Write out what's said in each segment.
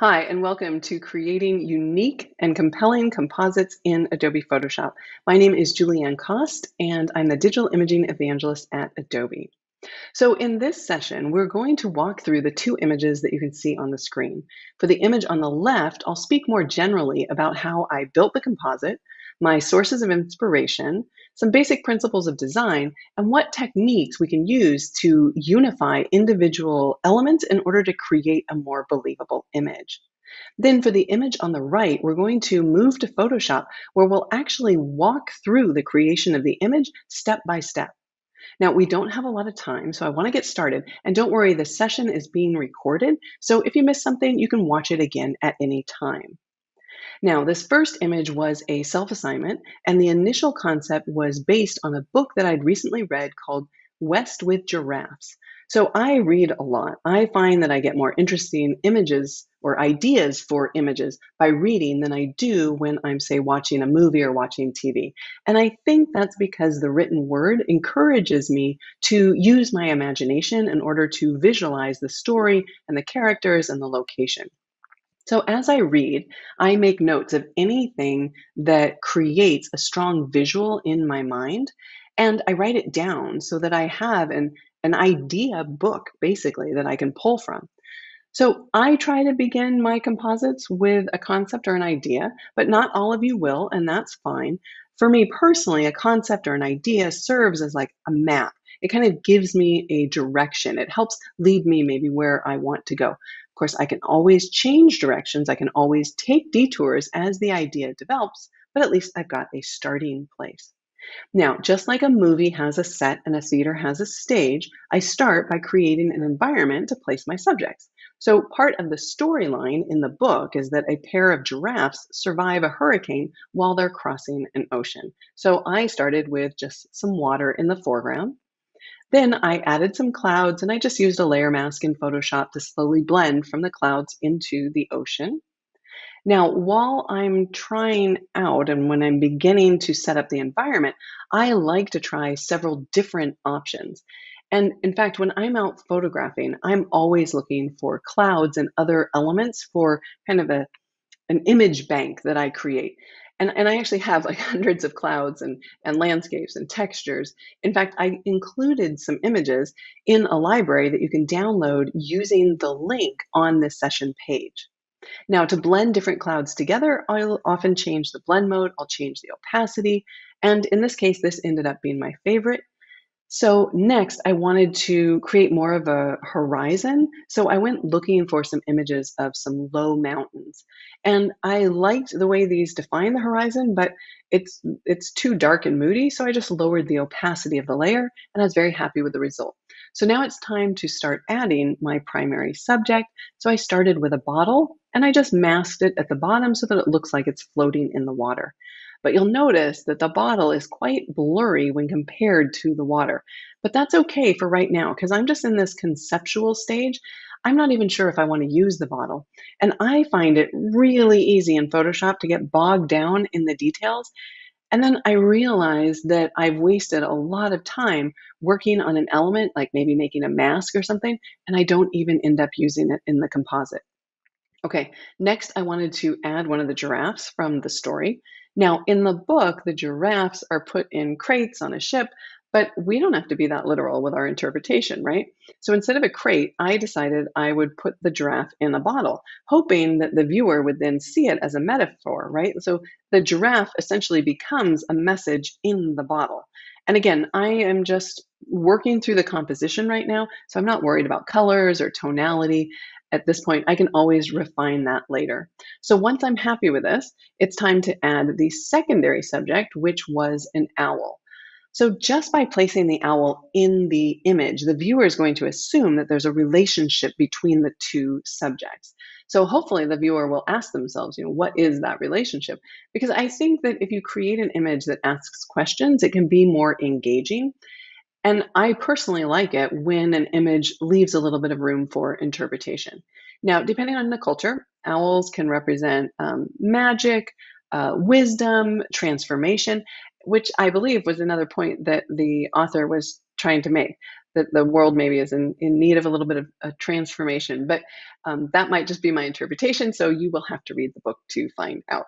Hi, and welcome to Creating Unique and Compelling Composites in Adobe Photoshop. My name is Julieanne Kost, and I'm the Digital Imaging Evangelist at Adobe. So in this session, we're going to walk through the two images that you can see on the screen. For the image on the left, I'll speak more generally about how I built the composite, my sources of inspiration, some basic principles of design, and what techniques we can use to unify individual elements in order to create a more believable image. Then for the image on the right, we're going to move to Photoshop, where we'll actually walk through the creation of the image step by step. Now, we don't have a lot of time, so I want to get started. And don't worry, the session is being recorded, so if you miss something, you can watch it again at any time. Now, this first image was a self-assignment, and the initial concept was based on a book that I'd recently read called West with Giraffes. So I read a lot. I find that I get more interesting images or ideas for images by reading than I do when I'm, say, watching a movie or watching TV. And I think that's because the written word encourages me to use my imagination in order to visualize the story and the characters and the location. So as I read, I make notes of anything that creates a strong visual in my mind, and I write it down so that I have an idea book, basically, that I can pull from. So I try to begin my composites with a concept or an idea, but not all of you will, and that's fine. For me personally, a concept or an idea serves as like a map. It kind of gives me a direction. It helps lead me maybe where I want to go. Of course, I can always change directions. I can always take detours as the idea develops, but at least I've got a starting place. Now, just like a movie has a set and a theater has a stage, I start by creating an environment to place my subjects. So part of the storyline in the book is that a pair of giraffes survive a hurricane while they're crossing an ocean. So I started with just some water in the foreground. Then I added some clouds, and I just used a layer mask in Photoshop to slowly blend from the clouds into the ocean. Now, while I'm trying out and when I'm beginning to set up the environment, I like to try several different options. And in fact, when I'm out photographing, I'm always looking for clouds and other elements for kind of an image bank that I create. And I actually have like hundreds of clouds and landscapes and textures. In fact, I included some images in a library that you can download using the link on this session page. Now, to blend different clouds together, I'll often change the blend mode. I'll change the opacity. And in this case, this ended up being my favorite. So next, I wanted to create more of a horizon. So I went looking for some images of some low mountains. And I liked the way these define the horizon, but it's too dark and moody. So I just lowered the opacity of the layer, and I was very happy with the result. So now it's time to start adding my primary subject. So I started with a bottle, and I just masked it at the bottom so that it looks like it's floating in the water. But you'll notice that the bottle is quite blurry when compared to the water. But that's okay for right now, because I'm just in this conceptual stage. I'm not even sure if I want to use the bottle. And I find it really easy in Photoshop to get bogged down in the details. And then I realize that I've wasted a lot of time working on an element, like maybe making a mask or something, and I don't even end up using it in the composite. Okay, next I wanted to add one of the giraffes from the story. Now, in the book, the giraffes are put in crates on a ship, but we don't have to be that literal with our interpretation, right? So instead of a crate, I decided I would put the giraffe in a bottle, hoping that the viewer would then see it as a metaphor, right? So the giraffe essentially becomes a message in the bottle. And again, I am just working through the composition right now, so I'm not worried about colors or tonality. At this point, I can always refine that later. So once I'm happy with this, it's time to add the secondary subject, which was an owl. So just by placing the owl in the image, the viewer is going to assume that there's a relationship between the two subjects. So hopefully the viewer will ask themselves, you know, what is that relationship? Because I think that if you create an image that asks questions, it can be more engaging. And I personally like it when an image leaves a little bit of room for interpretation. Now, depending on the culture, owls can represent magic, wisdom, transformation, which I believe was another point that the author was trying to make. that the world maybe is in need of a little bit of a transformation, but that might just be my interpretation. So you will have to read the book to find out.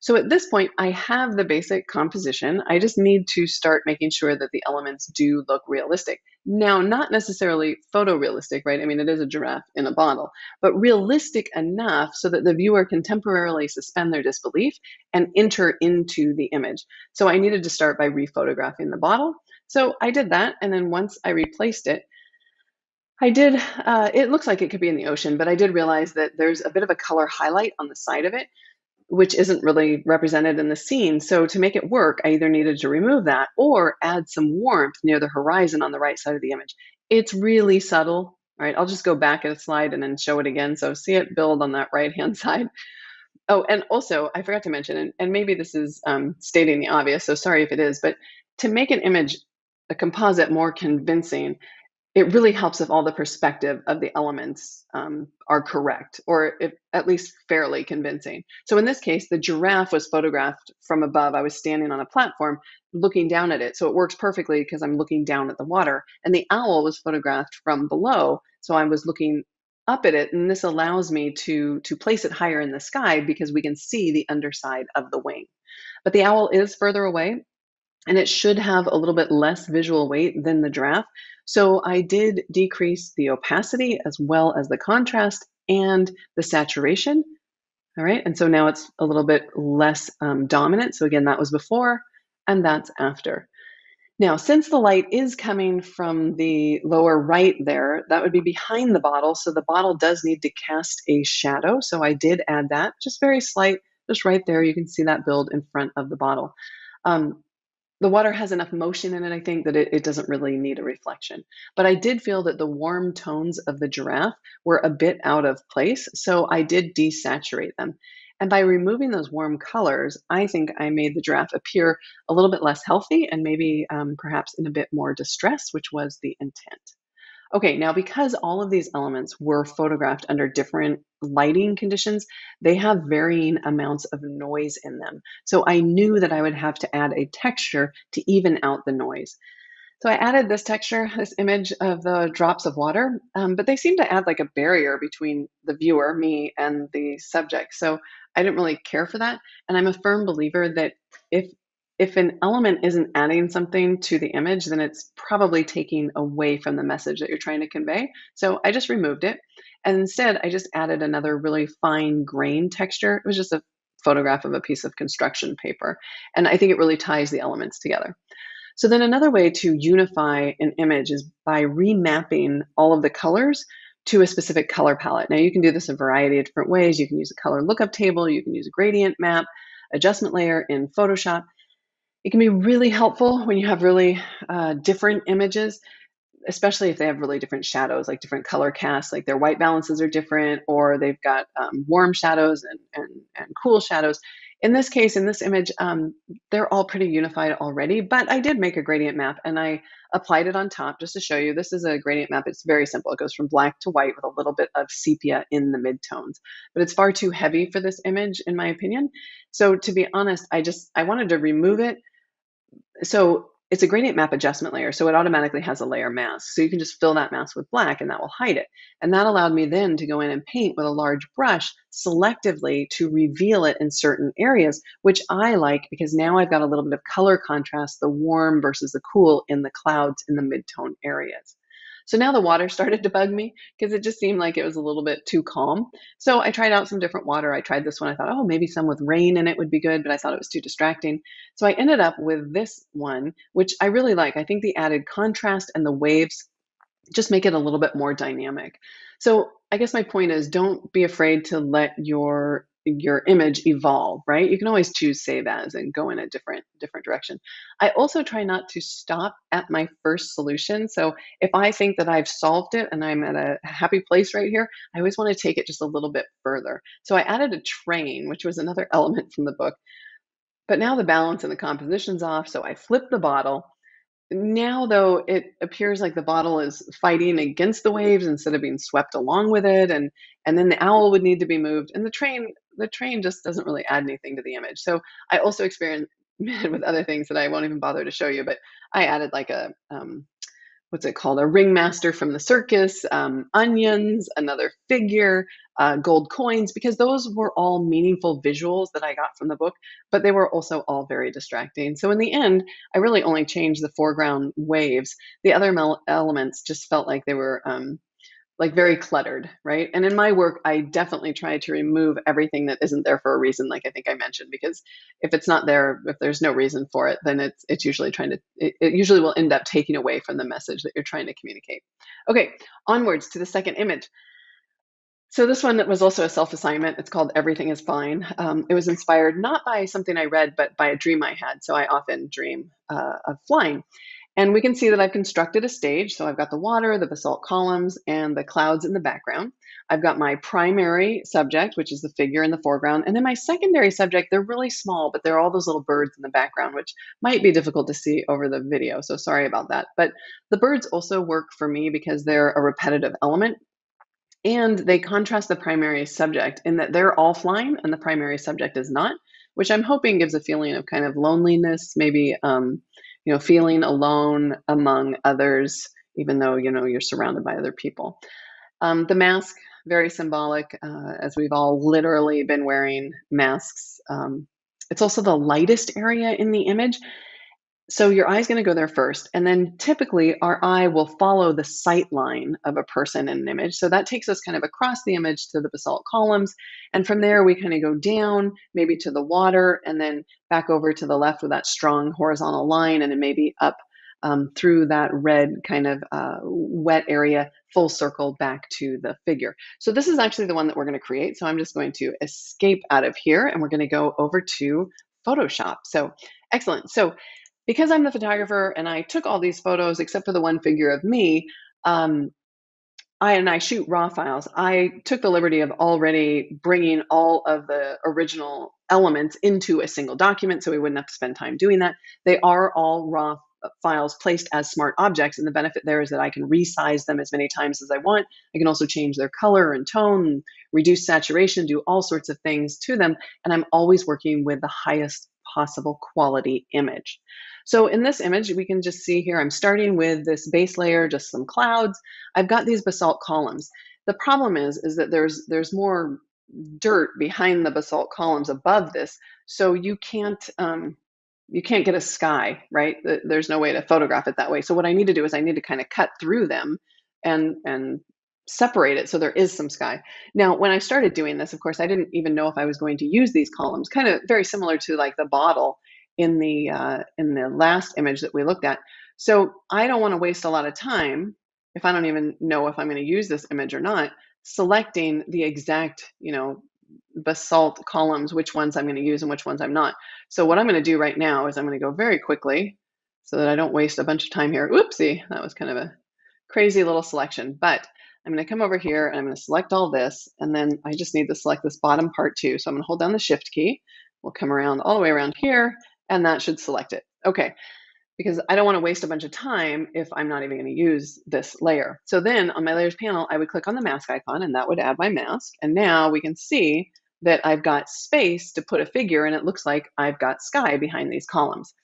So at this point, I have the basic composition. I just need to start making sure that the elements do look realistic. Now, not necessarily photorealistic, right? I mean, it is a giraffe in a bottle, but realistic enough so that the viewer can temporarily suspend their disbelief and enter into the image. So I needed to start by rephotographing the bottle. So I did that, and then once I replaced it, I did, it looks like it could be in the ocean, but I did realize that there's a bit of a color highlight on the side of it, which isn't really represented in the scene. So to make it work, I either needed to remove that or add some warmth near the horizon on the right side of the image. It's really subtle, right? I'll just go back at a slide and then show it again. So see it build on that right-hand side. Oh, and also I forgot to mention, and maybe this is stating the obvious, so sorry if it is, but to make an image, a composite, more convincing, it really helps if all the perspective of the elements are correct, or if at least fairly convincing. So in this case, the giraffe was photographed from above. I was standing on a platform looking down at it. So it works perfectly because I'm looking down at the water. And the owl was photographed from below. So I was looking up at it. And this allows me to place it higher in the sky because we can see the underside of the wing. But the owl is further away, and it should have a little bit less visual weight than the giraffe. So I did decrease the opacity as well as the contrast and the saturation. All right, and so now it's a little bit less dominant. So again, that was before, and that's after. Now, since the light is coming from the lower right there, that would be behind the bottle. So the bottle does need to cast a shadow. So I did add that, just very slight, just right there. You can see that build in front of the bottle. The water has enough motion in it, I think, that it doesn't really need a reflection. But I did feel that the warm tones of the giraffe were a bit out of place, so I did desaturate them. And by removing those warm colors, I think I made the giraffe appear a little bit less healthy and maybe perhaps in a bit more distress, which was the intent. Okay, now because all of these elements were photographed under different lighting conditions, they have varying amounts of noise in them. So I knew that I would have to add a texture to even out the noise. So I added this texture, this image of the drops of water, but they seem to add like a barrier between the viewer, me, and the subject. So I didn't really care for that. And I'm a firm believer that if an element isn't adding something to the image, then it's probably taking away from the message that you're trying to convey. So I just removed it. And instead, I just added another really fine grain texture. It was just a photograph of a piece of construction paper. And I think it really ties the elements together. So then another way to unify an image is by remapping all of the colors to a specific color palette. Now, you can do this a variety of different ways. You can use a color lookup table. You can use a gradient map, adjustment layer in Photoshop. It can be really helpful when you have really different images, especially if they have really different shadows, like different color casts, like their white balances are different, or they've got warm shadows and cool shadows. In this case, in this image, they're all pretty unified already, but I did make a gradient map and I applied it on top just to show you. This is a gradient map. It's very simple. It goes from black to white with a little bit of sepia in the midtones, but it's far too heavy for this image, in my opinion. So to be honest, I wanted to remove it. So it's a gradient map adjustment layer. So it automatically has a layer mask. So you can just fill that mask with black and that will hide it. And that allowed me then to go in and paint with a large brush selectively to reveal it in certain areas, which I like because now I've got a little bit of color contrast, the warm versus the cool in the clouds in the midtone areas. So now the water started to bug me because it just seemed like it was a little bit too calm. So I tried out some different water. I tried this one. I thought, oh, maybe some with rain in it would be good, but I thought it was too distracting. So I ended up with this one, which I really like. I think the added contrast and the waves just make it a little bit more dynamic. So I guess my point is, don't be afraid to let your image evolve, right? You can always choose save as and go in a different direction. I also try not to stop at my first solution. So if I think that I've solved it and I'm at a happy place right here, I always want to take it just a little bit further. So I added a train, which was another element from the book, but now the balance and the composition's off. So I flipped the bottle. Now, though, it appears like the bottle is fighting against the waves instead of being swept along with it. And then the owl would need to be moved. And the train just doesn't really add anything to the image. So I also experimented with other things that I won't even bother to show you. But I added like a what's it called, a ringmaster from the circus, onions, another figure, gold coins, because those were all meaningful visuals that I got from the book, but they were also all very distracting. So in the end, I really only changed the foreground waves. The other elements just felt like they were like very cluttered, right? And in my work, I definitely try to remove everything that isn't there for a reason, like I think I mentioned, because if it's not there, if there's no reason for it, then it's usually trying to, it usually will end up taking away from the message that you're trying to communicate. Okay, onwards to the second image. So this one was also a self-assignment. It's called Everything is Fine. It was inspired not by something I read, but by a dream I had. So I often dream of flying. And we can see that I've constructed a stage. So I've got the water, the basalt columns, and the clouds in the background. I've got my primary subject, which is the figure in the foreground. And then my secondary subject, they're really small, but they're all those little birds in the background, which might be difficult to see over the video. So sorry about that. But the birds also work for me because they're a repetitive element. And they contrast the primary subject in that they're all flying and the primary subject is not, which I'm hoping gives a feeling of kind of loneliness, maybe, you know, feeling alone among others, even though, you know, you're surrounded by other people. The mask, very symbolic, as we've all literally been wearing masks. It's also the lightest area in the image. So your eye's going to go there first. And then typically our eye will follow the sight line of a person in an image. So that takes us kind of across the image to the basalt columns. And from there, we kind of go down, maybe to the water, and then back over to the left with that strong horizontal line, and then maybe up through that red kind of wet area, full circle back to the figure. So this is actually the one that we're going to create. So I'm just going to escape out of here, and we're going to go over to Photoshop. So excellent. So because I'm the photographer and I took all these photos except for the one figure of me, I shoot raw files. I took the liberty of already bringing all of the original elements into a single document so we wouldn't have to spend time doing that. They are all raw files placed as smart objects, and the benefit there is that I can resize them as many times as I want. I can also change their color and tone, reduce saturation, do all sorts of things to them, and I'm always working with the highest possible quality image. So in this image, we can just see here, I'm starting with this base layer, just some clouds. I've got these basalt columns. The problem is that there's more dirt behind the basalt columns above this, so you can't get a sky, right? There's no way to photograph it that way. So what I need to do is I need to kind of cut through them and separate it so there is some sky. Now, when I started doing this, of course, I didn't even know if I was going to use these columns, kind of very similar to like the bottle in the last image that we looked at. So I don't want to waste a lot of time if I don't even know if I'm going to use this image or not, selecting the exact, you know, basalt columns, which ones I'm going to use and which ones I'm not. So what I'm going to do right now is I'm going to go very quickly so that I don't waste a bunch of time here. Oopsie, that was kind of a crazy little selection, but I'm going to come over here and I'm going to select all this, and then I just need to select this bottom part too. So I'm going to hold down the shift key. We'll come around all the way around here, and that should select it. Okay, because I don't want to waste a bunch of time if I'm not even going to use this layer. So then on my layers panel, I would click on the mask icon, and that would add my mask. And now we can see that I've got space to put a figure, and it looks like I've got sky behind these columns.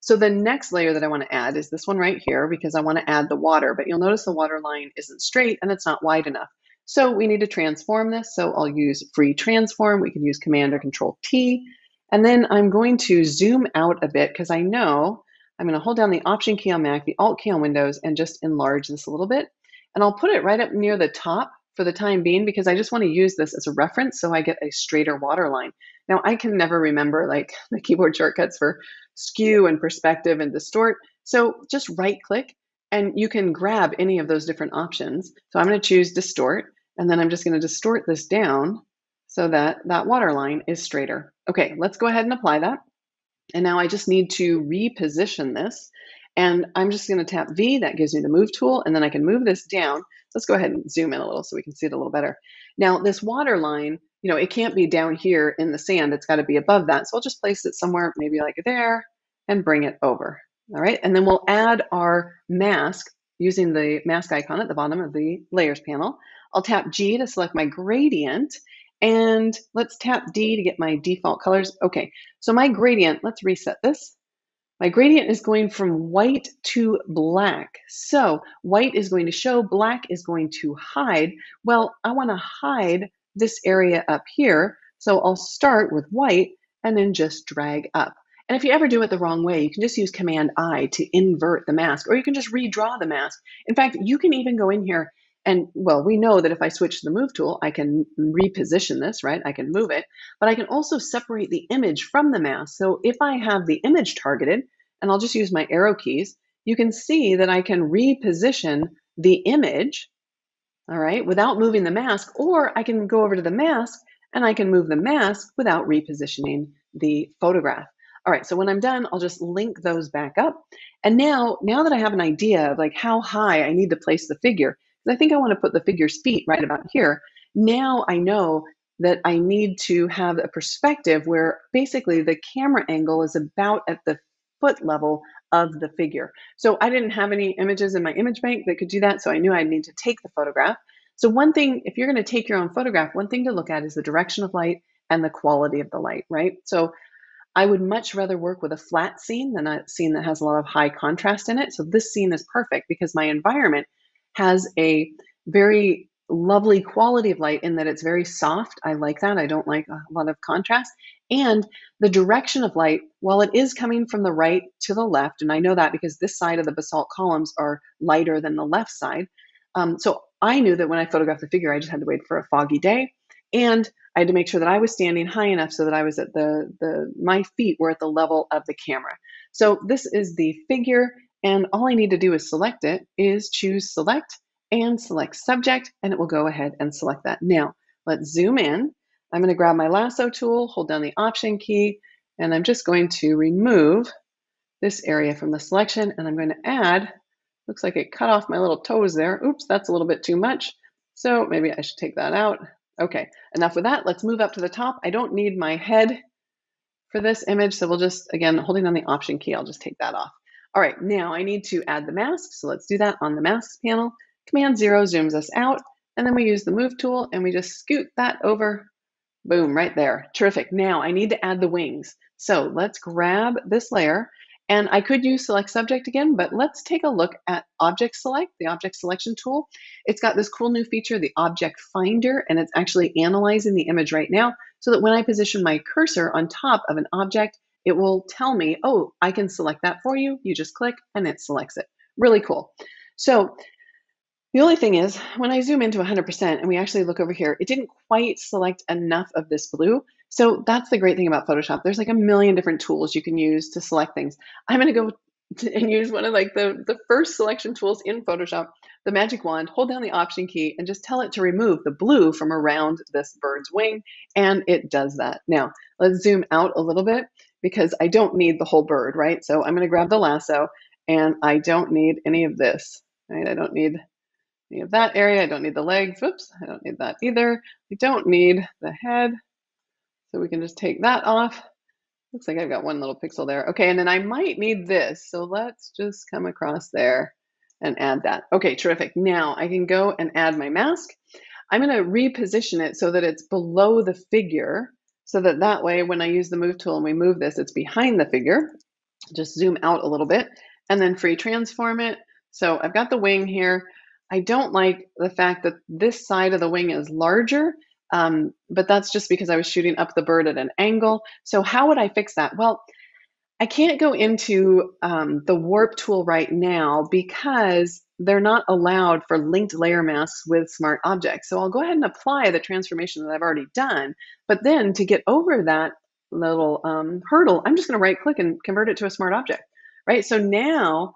So the next layer that I want to add is this one right here, because I want to add the water, but you'll notice the water line isn't straight and it's not wide enough. So we need to transform this. So I'll use free transform. We can use Command or Control T. And then I'm going to zoom out a bit because I know I'm going to hold down the Option key on Mac, the Alt key on Windows, and just enlarge this a little bit. And I'll put it right up near the top for the time being because I just want to use this as a reference so I get a straighter water line. Now, I can never remember like the keyboard shortcuts for skew and perspective and distort. So just right click and you can grab any of those different options. So I'm going to choose distort, and then I'm just going to distort this down so that that water line is straighter. Okay, let's go ahead and apply that. And now I just need to reposition this, and I'm just going to tap V. That gives me the move tool, and then I can move this down. Let's go ahead and zoom in a little so we can see it a little better. Now this water line, you know, it can't be down here in the sand. It's got to be above that. So I'll just place it somewhere, maybe like there, and bring it over. All right. And then we'll add our mask using the mask icon at the bottom of the layers panel. I'll tap G to select my gradient, and let's tap D to get my default colors. Okay. So my gradient, let's reset this. My gradient is going from white to black. So white is going to show, black is going to hide. Well, I want to hide this area up here. So I'll start with white and then just drag up. And if you ever do it the wrong way, you can just use Command I to invert the mask, or you can just redraw the mask. In fact, you can even go in here and, well, we know that if I switch to the move tool, I can reposition this, right? I can move it, but I can also separate the image from the mask. So if I have the image targeted, and I'll just use my arrow keys, you can see that I can reposition the image, all right, without moving the mask, or I can go over to the mask and I can move the mask without repositioning the photograph. All right, so when I'm done, I'll just link those back up. And now that I have an idea of like how high I need to place the figure, because I think I want to put the figure's feet right about here, now I know that I need to have a perspective where basically the camera angle is about at the foot level of the figure. So I didn't have any images in my image bank that could do that, so I knew I'd need to take the photograph. So one thing, if you're going to take your own photograph, one thing to look at is the direction of light and the quality of the light, right? So I would much rather work with a flat scene than a scene that has a lot of high contrast in it. So this scene is perfect because my environment has a very lovely quality of light in that it's very soft. I like that. I don't like a lot of contrast. And the direction of light, while it is coming from the right to the left, and I know that because this side of the basalt columns are lighter than the left side. So I knew that when I photographed the figure, I just had to wait for a foggy day. And I had to make sure that I was standing high enough so that I was at my feet were at the level of the camera. So this is the figure, and all I need to do is select it, is choose select and select subject, and it will go ahead and select that. Now let's zoom in. I'm going to grab my lasso tool, hold down the option key, and I'm just going to remove this area from the selection, and I'm going to add, looks like it cut off my little toes there. Oops, that's a little bit too much. So maybe I should take that out. Okay, enough with that. Let's move up to the top. I don't need my head for this image. So we'll just, again, holding down the option key, I'll just take that off. All right, now I need to add the mask. So let's do that on the masks panel. Command 0 zooms us out. And then we use the move tool and we just scoot that over. Boom, right there. Terrific. Now I need to add the wings. So let's grab this layer. And I could use select subject again, but let's take a look at object select, the object selection tool. It's got this cool new feature, the object finder, and it's actually analyzing the image right now so that when I position my cursor on top of an object, it will tell me, oh, I can select that for you. You just click and it selects it. Really cool. So the only thing is when I zoom into 100% and we actually look over here, it didn't quite select enough of this blue. So that's the great thing about Photoshop. There's like a million different tools you can use to select things. I'm going to go and use one of like the first selection tools in Photoshop, the magic wand, hold down the option key and just tell it to remove the blue from around this bird's wing. And it does that. Now let's zoom out a little bit because I don't need the whole bird, right? So I'm going to grab the lasso and I don't need any of this, right? I don't need any of that area. I don't need the legs. Whoops. I don't need that either. I don't need the head. So we can just take that off. Looks like I've got one little pixel there. Okay, and then I might need this. So let's just come across there and add that. Okay, terrific. Now I can go and add my mask. I'm going to reposition it so that it's below the figure so that that way when I use the move tool and we move this, it's behind the figure. Just zoom out a little bit and then free transform it. So I've got the wing here. I don't like the fact that this side of the wing is larger. But that's just because I was shooting up the bird at an angle. So how would I fix that? Well, I can't go into the warp tool right now because they're not allowed for linked layer masks with smart objects. So I'll go ahead and apply the transformation that I've already done. But then to get over that little hurdle, I'm just going to right click and convert it to a smart object, right? So now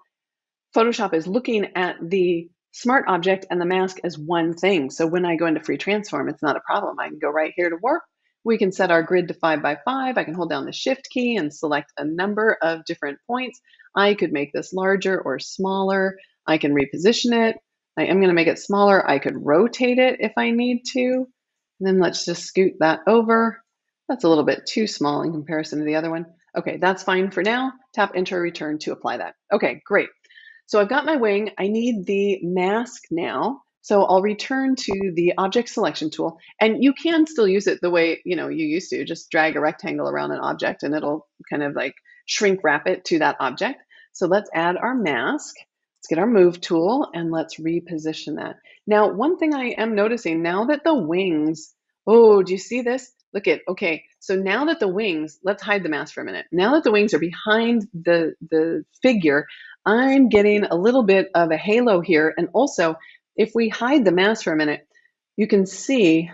Photoshop is looking at the smart object and the mask as one thing. So when I go into free transform, it's not a problem. I can go right here to warp. We can set our grid to 5 by 5. I can hold down the shift key and select a number of different points. I could make this larger or smaller. I can reposition it. I am going to make it smaller. I could rotate it if I need to. And then let's just scoot that over. That's a little bit too small in comparison to the other one. Okay, that's fine for now. Tap enter return to apply that. Okay, great. So I've got my wing, I need the mask now. So I'll return to the object selection tool, and you can still use it the way you used to, just drag a rectangle around an object and it'll kind of like shrink wrap it to that object. So let's add our mask. Let's get our move tool and let's reposition that. Now, one thing I am noticing now that the wings, oh, do you see this? Look at, okay, so now that the wings, let's hide the mask for a minute. Now that the wings are behind the figure, I'm getting a little bit of a halo here. And also, if we hide the mask for a minute, you can see,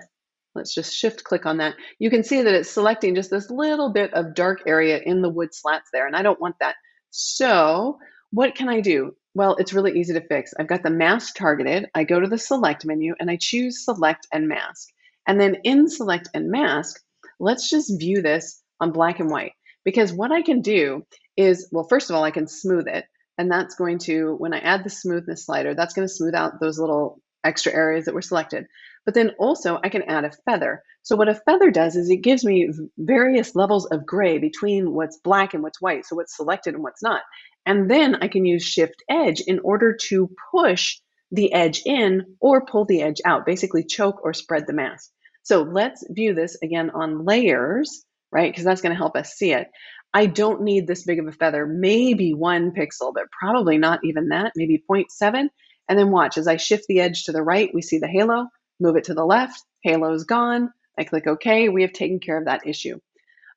let's just shift click on that. You can see that it's selecting just this little bit of dark area in the wood slats there, and I don't want that. So what can I do? Well, it's really easy to fix. I've got the mask targeted. I go to the select menu and I choose select and mask. And then in select and mask, let's just view this on black and white, because what I can do is, well, first of all, I can smooth it. And that's going to, when I add the smoothness slider, that's going to smooth out those little extra areas that were selected. But then also I can add a feather. So what a feather does is it gives me various levels of gray between what's black and what's white, so what's selected and what's not. And then I can use Shift Edge in order to push the edge in or pull the edge out, basically choke or spread the mask. So let's view this again on layers, right? Because that's going to help us see it. I don't need this big of a feather, maybe 1 pixel, but probably not even that, maybe 0.7. And then watch, as I shift the edge to the right, we see the halo, move it to the left, halo's gone. I click OK, we have taken care of that issue.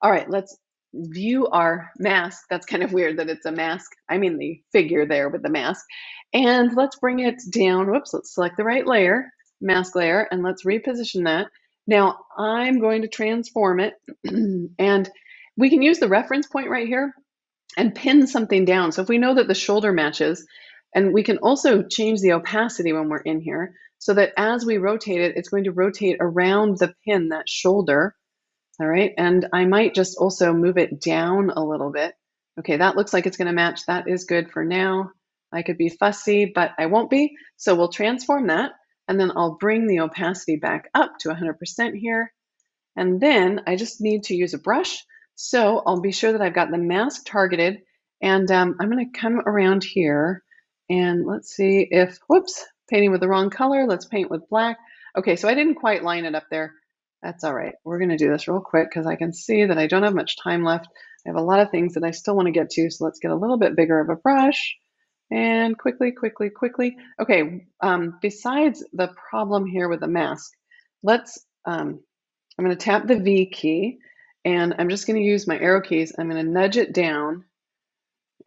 All right, let's view our mask. That's kind of weird that it's a mask. I mean the figure there with the mask. And let's bring it down. Whoops, let's select the right layer, mask layer, and let's reposition that. Now I'm going to transform it and we can use the reference point right here and pin something down. So if we know that the shoulder matches, and we can also change the opacity when we're in here so that as we rotate it, it's going to rotate around the pin, that shoulder. All right, and I might just also move it down a little bit. Okay, that looks like it's gonna match. That is good for now. I could be fussy, but I won't be. So we'll transform that, and then I'll bring the opacity back up to 100% here. And then I just need to use a brush. So I'll be sure that I've got the mask targeted, and I'm gonna come around here and let's see if, whoops, painting with the wrong color, let's paint with black. Okay, so I didn't quite line it up there. That's all right, we're gonna do this real quick because I can see that I don't have much time left. I have a lot of things that I still wanna get to, so let's get a little bit bigger of a brush and quickly. Okay, besides the problem here with the mask, let's, I'm gonna tap the V key, and I'm just going to use my arrow keys. I'm going to nudge it down,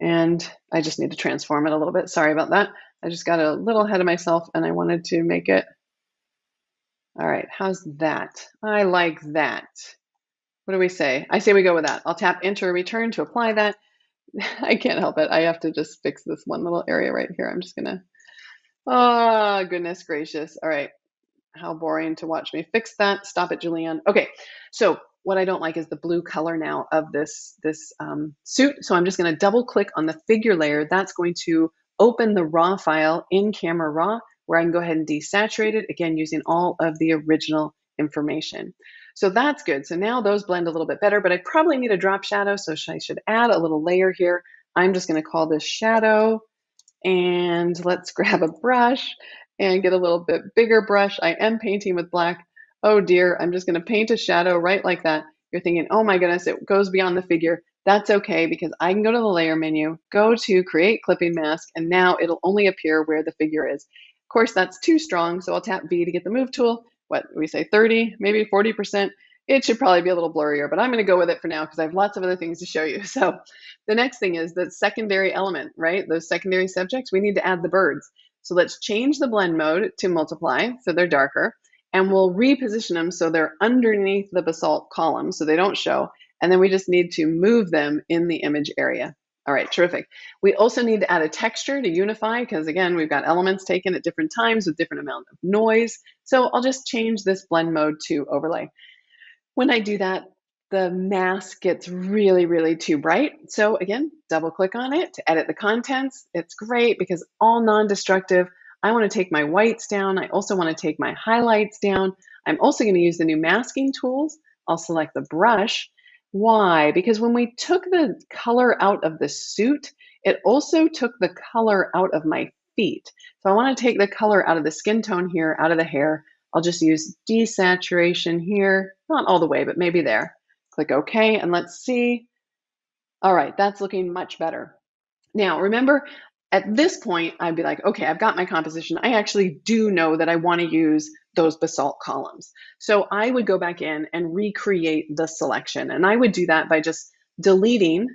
and I just need to transform it a little bit. Sorry about that. I just got a little ahead of myself, and I wanted to make it. All right, how's that? I like that. What do we say? I say we go with that. I'll tap Enter Return to apply that. I can't help it. I have to just fix this one little area right here. I'm just going to, oh, goodness gracious. All right, how boring to watch me fix that. Stop it, Julieanne. Okay, so what I don't like is the blue color now of this suit. So I'm just gonna double click on the figure layer. That's going to open the raw file in Camera Raw, where I can go ahead and desaturate it, again, using all of the original information. So that's good. So now those blend a little bit better, but I probably need a drop shadow. So I should add a little layer here. I'm just gonna call this shadow, and let's grab a brush and get a little bit bigger brush. I am painting with black. Oh dear, I'm just gonna paint a shadow right like that. You're thinking, oh my goodness, it goes beyond the figure. That's okay, because I can go to the layer menu, go to create clipping mask, and now it'll only appear where the figure is. Of course, that's too strong, so I'll tap V to get the move tool. What, we say 30, maybe 40%. It should probably be a little blurrier, but I'm gonna go with it for now because I have lots of other things to show you. So the next thing is that secondary element, right? Those secondary subjects, we need to add the birds. So let's change the blend mode to multiply, so they're darker. And we'll reposition them so they're underneath the basalt column so they don't show. And then we just need to move them in the image area. All right, terrific. We also need to add a texture to unify because, again, we've got elements taken at different times with different amount of noise. So I'll just change this blend mode to overlay. When I do that, the mask gets really, really too bright. So again, double click on it to edit the contents. It's great because all non-destructive. I want to take my whites down. I also want to take my highlights down. I'm also going to use the new masking tools. I'll select the brush. Why? Because when we took the color out of the suit, it also took the color out of my feet. So I want to take the color out of the skin tone here, out of the hair. I'll just use desaturation here, not all the way, but maybe there. Click OK, and let's see. All right, that's looking much better. Now, remember, at this point, I'd be like, okay, I've got my composition. I actually do know that I want to use those basalt columns. So I would go back in and recreate the selection. And I would do that by just deleting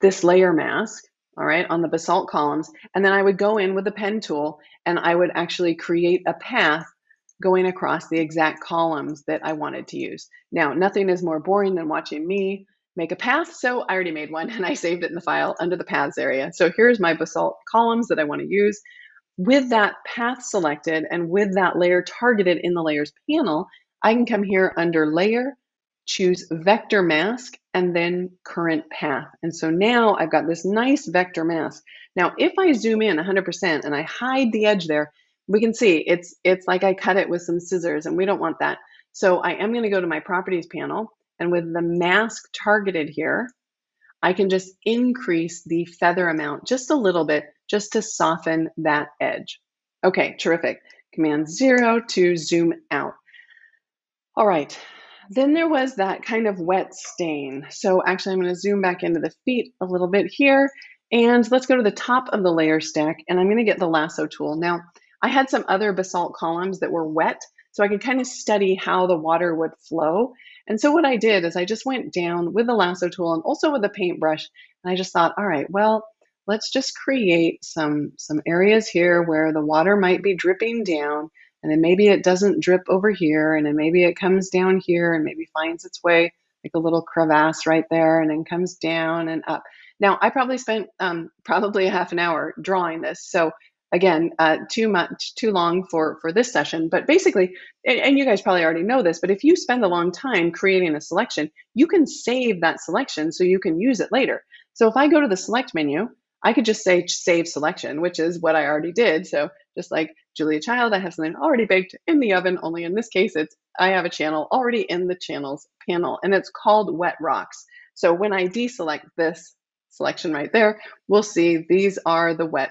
this layer mask, all right, on the basalt columns. And then I would go in with the pen tool and I would actually create a path going across the exact columns that I wanted to use. Now, nothing is more boring than watching me make a path. So I already made one and I saved it in the file under the paths area. So here's my basalt columns that I want to use. With that path selected and with that layer targeted in the layers panel, I can come here under layer, choose vector mask, and then current path. And so now I've got this nice vector mask. Now, if I zoom in 100% and I hide the edge there, we can see it's like I cut it with some scissors and we don't want that. So I am going to go to my properties panel. And with the mask targeted here, I can just increase the feather amount just a little bit, just to soften that edge. Okay, terrific. Command 0 to zoom out. All right, then there was that kind of wet stain. So actually I'm gonna zoom back into the feet a little bit here, and let's go to the top of the layer stack, and I'm gonna get the lasso tool. Now, I had some other basalt columns that were wet, so I could kind of study how the water would flow. And so what I did is I just went down with the lasso tool and also with a paintbrush, and I just thought, all right, well, let's just create some areas here where the water might be dripping down, and then maybe it doesn't drip over here, and then maybe it comes down here and maybe finds its way like a little crevasse right there and then comes down and up. Now, I probably spent probably a half an hour drawing this. So again, too long for this session, but basically, and you guys probably already know this, but if you spend a long time creating a selection, you can save that selection so you can use it later. So if I go to the select menu, I could just say save selection, which is what I already did. So just like Julia Child, I have something already baked in the oven, only in this case, I have a channel already in the channels panel, and it's called Wet Rocks. So when I deselect this selection right there, we'll see these are the wet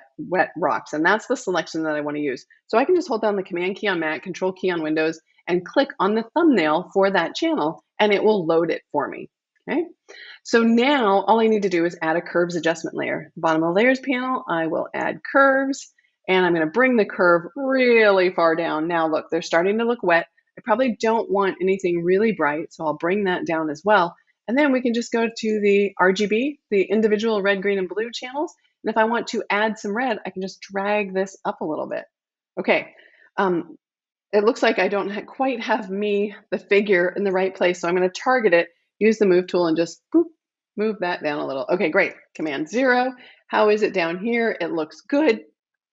rocks, and that's the selection that I want to use. So I can just hold down the Command key on Mac, Control key on Windows, and click on the thumbnail for that channel, and it will load it for me. Okay, so now all I need to do is add a curves adjustment layer. Bottom of the layers panel, I will add curves, and I'm going to bring the curve really far down. Now look, they're starting to look wet. I probably don't want anything really bright, so I'll bring that down as well. And then we can just go to the RGB, the individual red, green, and blue channels. And if I want to add some red, I can just drag this up a little bit. Okay, it looks like I don't quite have the figure in the right place, so I'm gonna target it, use the move tool, and just boop, move that down a little. Okay, great, Command 0. How is it down here? It looks good.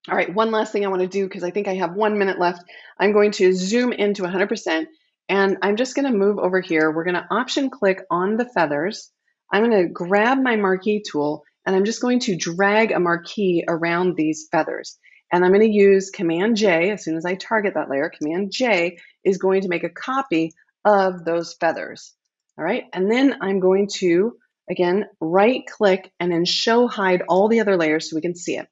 All right, one last thing I wanna do, because I think I have 1 minute left. I'm going to zoom into 100%. And I'm just going to move over here. We're going to option click on the feathers. I'm going to grab my marquee tool, and I'm just going to drag a marquee around these feathers. And I'm going to use Command J. As soon as I target that layer, Command J is going to make a copy of those feathers. All right. And then I'm going to, again, right click and then show hide all the other layers so we can see it.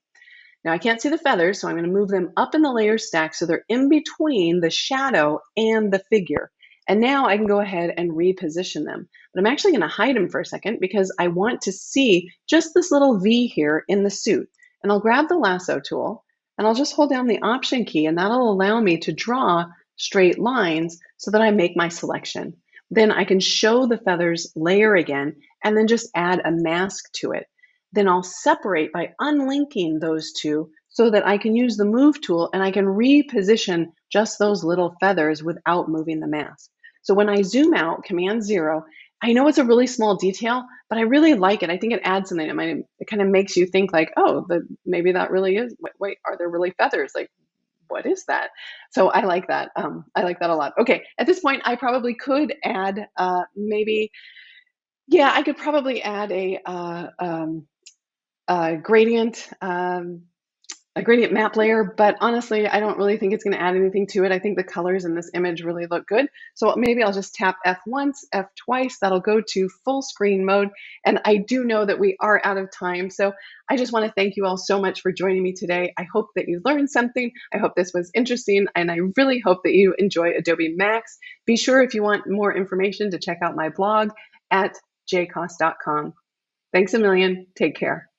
Now I can't see the feathers, so I'm going to move them up in the layer stack so they're in between the shadow and the figure. And now I can go ahead and reposition them. But I'm actually going to hide them for a second because I want to see just this little V here in the suit. And I'll grab the lasso tool and I'll just hold down the Option key, and that'll allow me to draw straight lines so that I make my selection. Then I can show the feathers layer again and then just add a mask to it. Then I'll separate by unlinking those two so that I can use the move tool and I can reposition just those little feathers without moving the mask. So when I zoom out, Command 0, I know it's a really small detail, but I really like it. I think it adds something. It kind of makes you think like, oh, maybe that really is, wait, are there really feathers? Like, what is that? So I like that. I like that a lot. Okay, at this point, I probably could add a gradient map layer, but honestly, I don't really think it's going to add anything to it. I think the colors in this image really look good. So maybe I'll just tap F once, F twice. That'll go to full screen mode. And I do know that we are out of time. So I just want to thank you all so much for joining me today. I hope that you learned something. I hope this was interesting. And I really hope that you enjoy Adobe Max. Be sure, if you want more information, to check out my blog at jcost.com. Thanks a million. Take care.